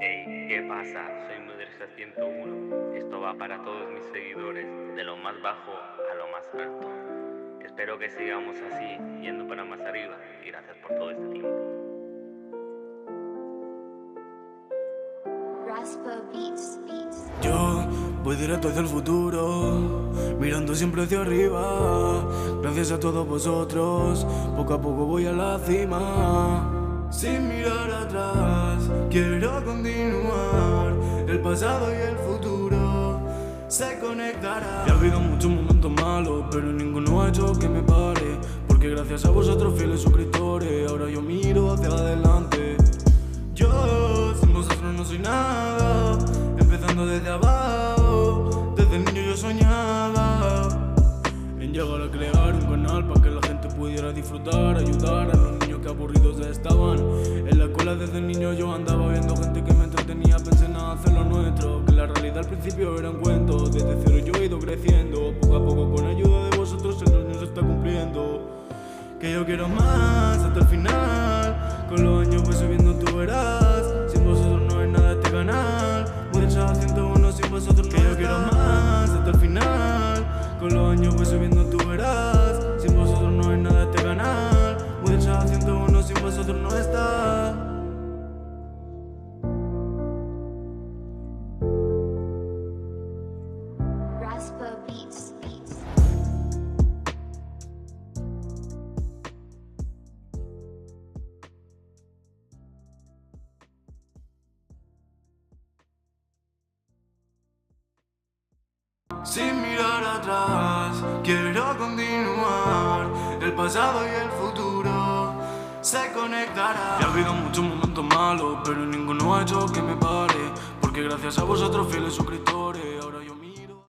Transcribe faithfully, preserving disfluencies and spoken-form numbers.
Hey, ¿qué pasa? Soy MuDreXas ciento uno. Esto va para todos mis seguidores, de lo más bajo a lo más alto. Espero que sigamos así, yendo para más arriba. Y gracias por todo este tiempo. Raspa beats, beats. Yo voy directo hacia el futuro, mirando siempre hacia arriba. Gracias a todos vosotros, poco a poco voy a la cima. Sin mirar atrás, quiero continuar. El pasado y el futuro se conectarán. Ya ha habido muchos momentos malos, pero ninguno ha hecho que me pare, porque gracias a vosotros, fieles suscriptores, ahora yo miro hacia adelante. Yo, sin vosotros no soy nada, empezando desde abajo. Desde niño yo soñaba en llegar a crear un canal para que la gente pudiera disfrutar, ayudar a los niños que aburridos estaban. En la escuela desde niño yo andaba viendo gente que me entretenía, pensé en hacer lo nuestro, que la realidad al principio era un cuento. Desde cero yo he ido creciendo, poco a poco con ayuda de vosotros el sueño se está cumpliendo. Que yo quiero más hasta el final, con los años voy subiendo, tú verás. Sin vosotros no es nada este canal, MuDreXas ciento uno, sin vosotros no es nada. Que yo quiero más hasta el final, con los años voy subiendo, tú verás. Sin vosotros no es nada este canal, MuDreXas ciento uno, sin vosotros no está. Raspa beats. Sin mirar atrás, quiero continuar. El pasado y el futuro se conectarán. Ya ha habido muchos momentos malos, pero ninguno ha hecho que me pare, porque gracias a vosotros, fieles suscriptores.